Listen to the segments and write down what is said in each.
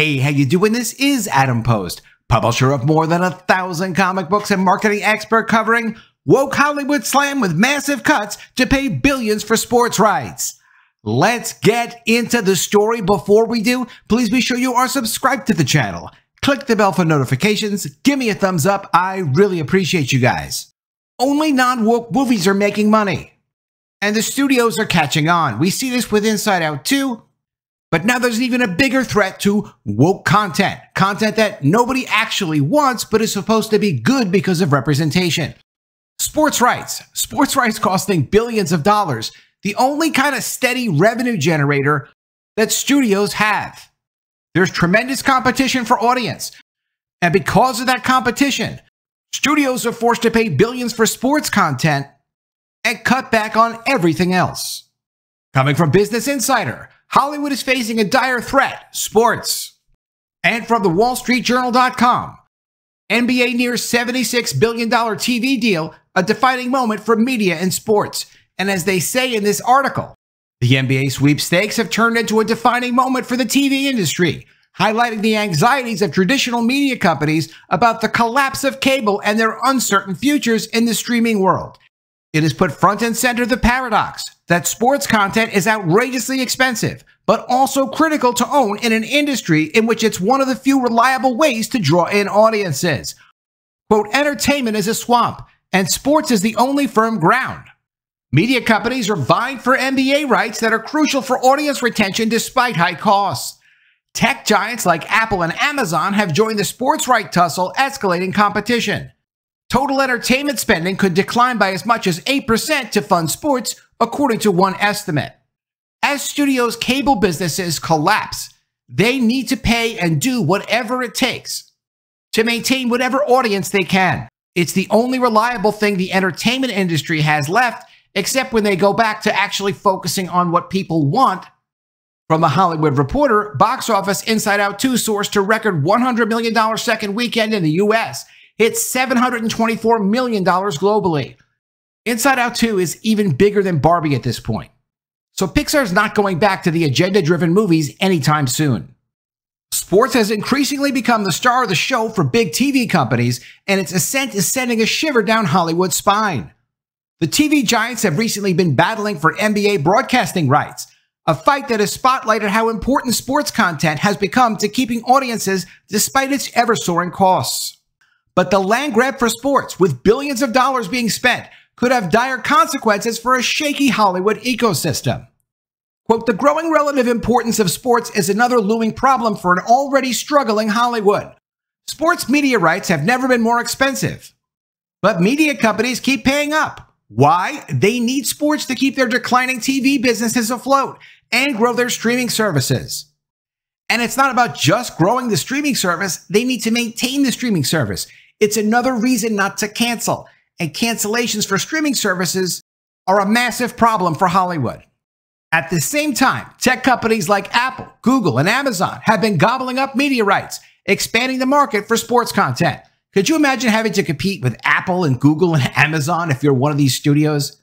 Hey, how you doing? This is Adam Post, publisher of more than 1,000 comic books and marketing expert covering woke Hollywood slam with massive cuts to pay billions for sports rights. Let's get into the story. Before we do, please be sure you are subscribed to the channel. Click the bell for notifications. Give me a thumbs up. I really appreciate you guys. Only non-woke movies are making money, and the studios are catching on. We see this with Inside Out 2. But now there's even a bigger threat to woke content. Content that nobody actually wants, but is supposed to be good because of representation. Sports rights. Sports rights costing billions of dollars. The only kind of steady revenue generator that studios have. There's tremendous competition for audience. And because of that competition, studios are forced to pay billions for sports content and cut back on everything else. Coming from Business Insider, Hollywood is facing a dire threat, sports. And from the WallStreetJournal.com, NBA nears $76 billion TV deal, a defining moment for media and sports. And as they say in this article, the NBA sweepstakes have turned into a defining moment for the TV industry, highlighting the anxieties of traditional media companies about the collapse of cable and their uncertain futures in the streaming world. It has put front and center the paradox that sports content is outrageously expensive, but also critical to own in an industry in which it's one of the few reliable ways to draw in audiences. Quote, entertainment is a swamp, and sports is the only firm ground. Media companies are vying for NBA rights that are crucial for audience retention despite high costs. Tech giants like Apple and Amazon have joined the sports rights tussle, escalating competition. Total entertainment spending could decline by as much as 8% to fund sports, according to one estimate. As studios' cable businesses collapse, they need to pay and do whatever it takes to maintain whatever audience they can. It's the only reliable thing the entertainment industry has left, except when they go back to actually focusing on what people want. From the Hollywood Reporter, box office Inside Out 2 soared to record $100 million second weekend in the U.S., it's $724 million globally. Inside Out 2 is even bigger than Barbie at this point. So Pixar's not going back to the agenda-driven movies anytime soon. Sports has increasingly become the star of the show for big TV companies, and its ascent is sending a shiver down Hollywood's spine. The TV giants have recently been battling for NBA broadcasting rights, a fight that has spotlighted how important sports content has become to keeping audiences despite its ever-soaring costs. But the land grab for sports, with billions of dollars being spent, could have dire consequences for a shaky Hollywood ecosystem. Quote, the growing relative importance of sports is another looming problem for an already struggling Hollywood. Sports media rights have never been more expensive, but media companies keep paying up. Why? They need sports to keep their declining TV businesses afloat and grow their streaming services. And it's not about just growing the streaming service. They need to maintain the streaming service. It's another reason not to cancel. And cancellations for streaming services are a massive problem for Hollywood. At the same time, tech companies like Apple, Google, and Amazon have been gobbling up media rights, expanding the market for sports content. Could you imagine having to compete with Apple and Google and Amazon if you're one of these studios?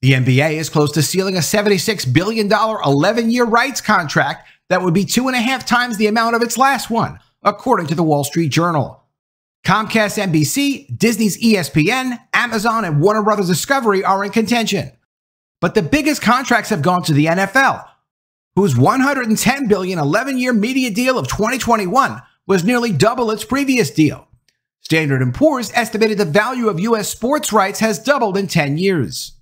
The NBA is close to sealing a $76 billion 11-year rights contract that would be 2.5 times the amount of its last one, according to the Wall Street Journal. Comcast NBC, Disney's ESPN, Amazon, and Warner Brothers Discovery are in contention. But the biggest contracts have gone to the NFL, whose $110 billion 11-year media deal of 2021 was nearly double its previous deal. Standard & Poor's estimated the value of U.S. sports rights has doubled in 10 years.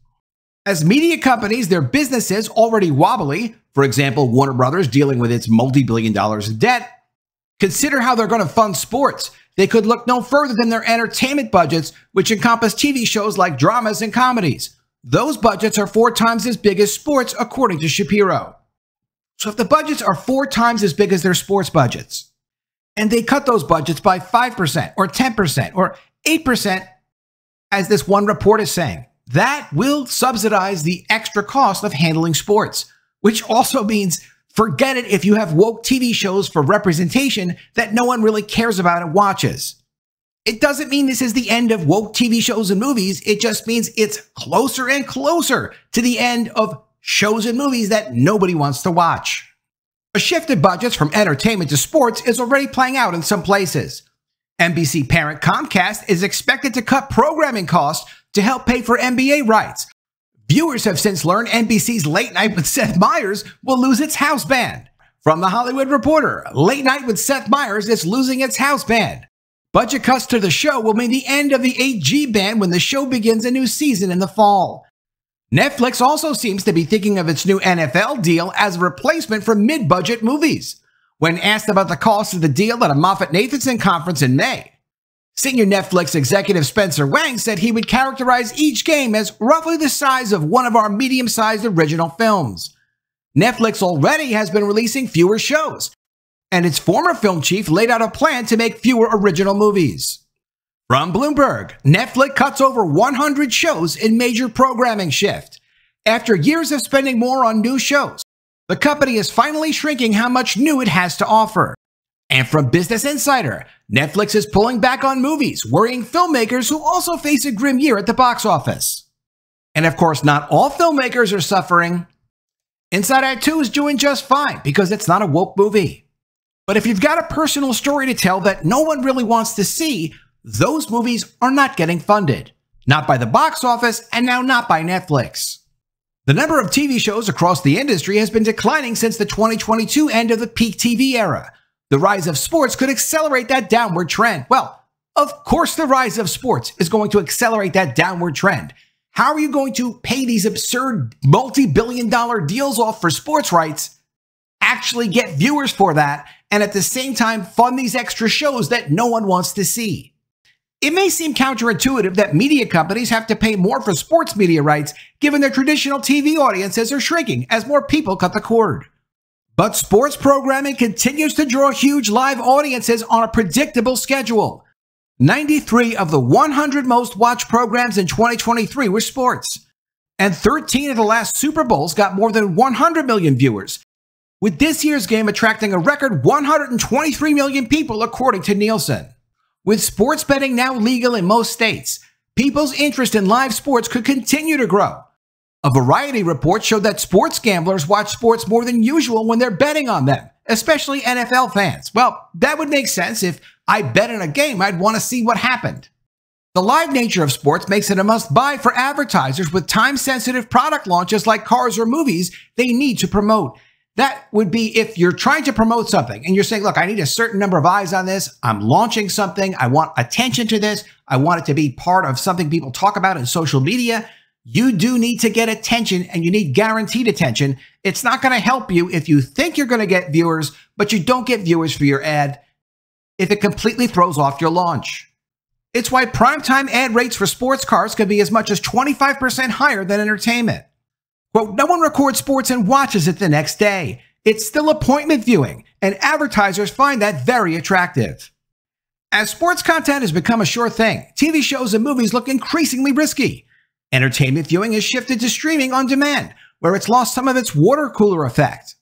As media companies, their businesses already wobbly, for example, Warner Brothers dealing with its multi-billion dollars in debt, consider how they're going to fund sports. They could look no further than their entertainment budgets, which encompass TV shows like dramas and comedies. Those budgets are 4 times as big as sports, according to Shapiro. So if the budgets are 4 times as big as their sports budgets, and they cut those budgets by 5% or 10% or 8%, as this one report is saying, that will subsidize the extra cost of handling sports, which also means forget it if you have woke TV shows for representation that no one really cares about and watches. It doesn't mean this is the end of woke TV shows and movies. It just means it's closer and closer to the end of shows and movies that nobody wants to watch. A shift in budgets from entertainment to sports is already playing out in some places. NBC parent Comcast is expected to cut programming costs to help pay for NBA rights. Viewers have since learned NBC's Late Night with Seth Meyers will lose its house band. From The Hollywood Reporter, Late Night with Seth Meyers is losing its house band. Budget cuts to the show will mean the end of the 8G ban when the show begins a new season in the fall. Netflix also seems to be thinking of its new NFL deal as a replacement for mid-budget movies, when asked about the cost of the deal at a Moffett-Nathanson conference in May. Senior Netflix executive Spencer Wang said he would characterize each game as roughly the size of one of our medium-sized original films. Netflix already has been releasing fewer shows, and its former film chief laid out a plan to make fewer original movies. From Bloomberg, Netflix cuts over 100 shows in major programming shift. After years of spending more on new shows, the company is finally shrinking how much new it has to offer. And from Business Insider, Netflix is pulling back on movies, worrying filmmakers who also face a grim year at the box office. And of course, not all filmmakers are suffering. Inside Out 2 is doing just fine because it's not a woke movie. But if you've got a personal story to tell that no one really wants to see, those movies are not getting funded. Not by the box office, and now not by Netflix. The number of TV shows across the industry has been declining since the 2022 end of the peak TV era. The rise of sports could accelerate that downward trend. Well, of course the rise of sports is going to accelerate that downward trend. How are you going to pay these absurd multi-billion-dollar deals off for sports rights, actually get viewers for that, and at the same time fund these extra shows that no one wants to see? It may seem counterintuitive that media companies have to pay more for sports media rights, given their traditional TV audiences are shrinking as more people cut the cord. But sports programming continues to draw huge live audiences on a predictable schedule. 93 of the 100 most watched programs in 2023 were sports. And 13 of the last Super Bowls got more than 100 million viewers, with this year's game attracting a record 123 million people according to Nielsen. With sports betting now legal in most states, people's interest in live sports could continue to grow. A Variety report showed that sports gamblers watch sports more than usual when they're betting on them, especially NFL fans. Well, that would make sense. If I bet in a game, I'd want to see what happened. The live nature of sports makes it a must-buy for advertisers with time-sensitive product launches like cars or movies they need to promote. That would be if you're trying to promote something and you're saying, look, I need a certain number of eyes on this. I'm launching something. I want attention to this. I want it to be part of something people talk about in social media. You do need to get attention, and you need guaranteed attention. It's not going to help you if you think you're going to get viewers, but you don't get viewers for your ad if it completely throws off your launch. It's why primetime ad rates for sports cars can be as much as 25% higher than entertainment. Quote, no one records sports and watches it the next day. It's still appointment viewing, and advertisers find that very attractive. As sports content has become a sure thing, TV shows and movies look increasingly risky. Entertainment viewing has shifted to streaming on demand, where it's lost some of its water cooler effect.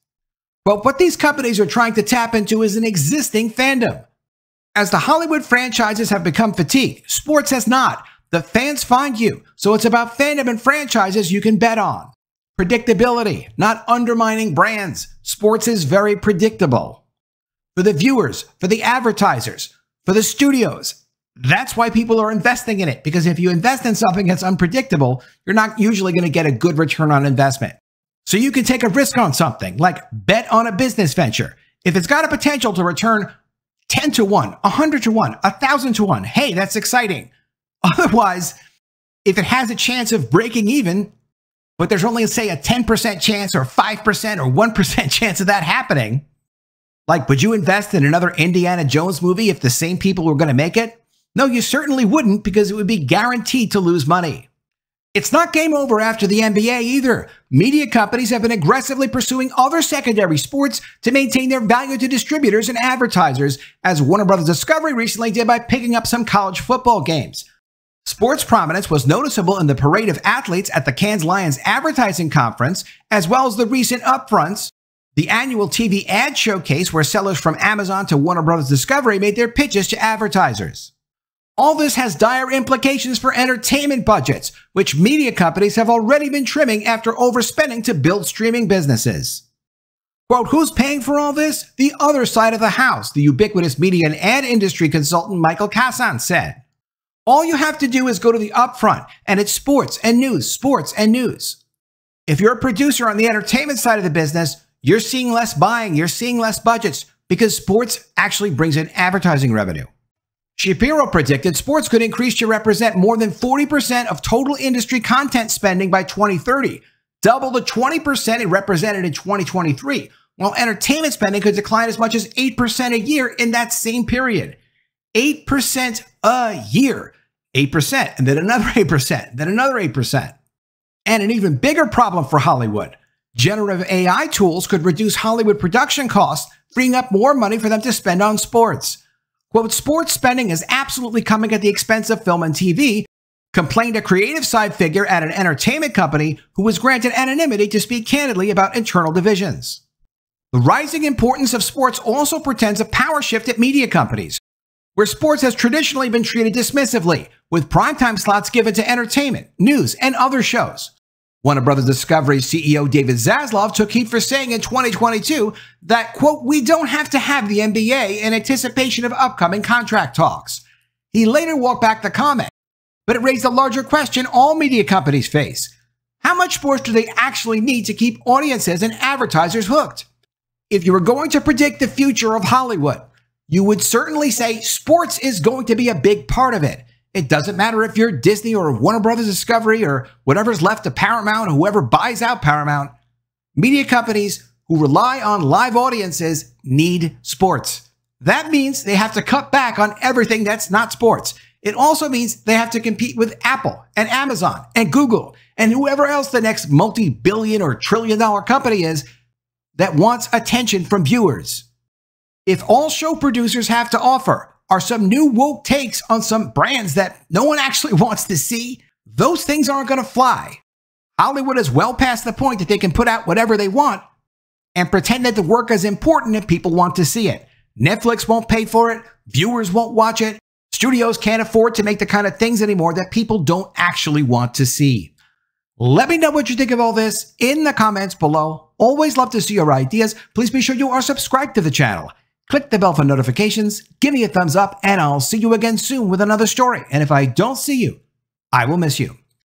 But what these companies are trying to tap into is an existing fandom. As the Hollywood franchises have become fatigued, sports has not. The fans find you, so it's about fandom and franchises you can bet on. Predictability, not undermining brands. Sports is very predictable. For the viewers, for the advertisers, for the studios. That's why people are investing in it, because if you invest in something that's unpredictable, you're not usually going to get a good return on investment. So you can take a risk on something, like bet on a business venture. If it's got a potential to return 10 to 1, 100 to 1, 1,000 to 1, hey, that's exciting. Otherwise, if it has a chance of breaking even, but there's only, say, a 10% chance or 5% or 1% chance of that happening, like, would you invest in another Indiana Jones movie if the same people were going to make it? No, you certainly wouldn't, because it would be guaranteed to lose money. It's not game over after the NBA either. Media companies have been aggressively pursuing other secondary sports to maintain their value to distributors and advertisers, as Warner Brothers Discovery recently did by picking up some college football games. Sports prominence was noticeable in the parade of athletes at the Cannes Lions advertising conference, as well as the recent upfronts, the annual TV ad showcase where sellers from Amazon to Warner Brothers Discovery made their pitches to advertisers. All this has dire implications for entertainment budgets, which media companies have already been trimming after overspending to build streaming businesses. Quote, who's paying for all this? The other side of the house, the ubiquitous media and ad industry consultant Michael Kassan said. All you have to do is go to the upfront, and it's sports and news, sports and news. If you're a producer on the entertainment side of the business, you're seeing less buying, you're seeing less budgets, because sports actually brings in advertising revenue. Shapiro predicted sports could increase to represent more than 40% of total industry content spending by 2030, double the 20% it represented in 2023, while entertainment spending could decline as much as 8% a year in that same period. 8% a year, 8%, and then another 8%, then another 8%. And an even bigger problem for Hollywood. Generative AI tools could reduce Hollywood production costs, freeing up more money for them to spend on sports. Quote, sports spending is absolutely coming at the expense of film and TV, complained a creative side figure at an entertainment company who was granted anonymity to speak candidly about internal divisions. The rising importance of sports also portends a power shift at media companies, where sports has traditionally been treated dismissively, with primetime slots given to entertainment, news, and other shows. Warner Brothers Discovery CEO David Zaslav took heat for saying in 2022 that, quote, we don't have to have the NBA in anticipation of upcoming contract talks. He later walked back the comment, but it raised a larger question all media companies face. How much sports do they actually need to keep audiences and advertisers hooked? If you were going to predict the future of Hollywood, you would certainly say sports is going to be a big part of it. It doesn't matter if you're Disney or Warner Brothers Discovery or whatever's left to Paramount or whoever buys out Paramount. Media companies who rely on live audiences need sports. That means they have to cut back on everything that's not sports. It also means they have to compete with Apple and Amazon and Google and whoever else the next multi-billion or trillion-dollar company is that wants attention from viewers. If all show producers have to offer are some new woke takes on some brands that no one actually wants to see, those things aren't going to fly. Hollywood is well past the point that they can put out whatever they want and pretend that the work is important if people want to see it. Netflix won't pay for it. Viewers won't watch it. Studios can't afford to make the kind of things anymore that people don't actually want to see. Let me know what you think of all this in the comments below. Always love to see your ideas. Please be sure you are subscribed to the channel. Click the bell for notifications, give me a thumbs up, and I'll see you again soon with another story. And if I don't see you, I will miss you.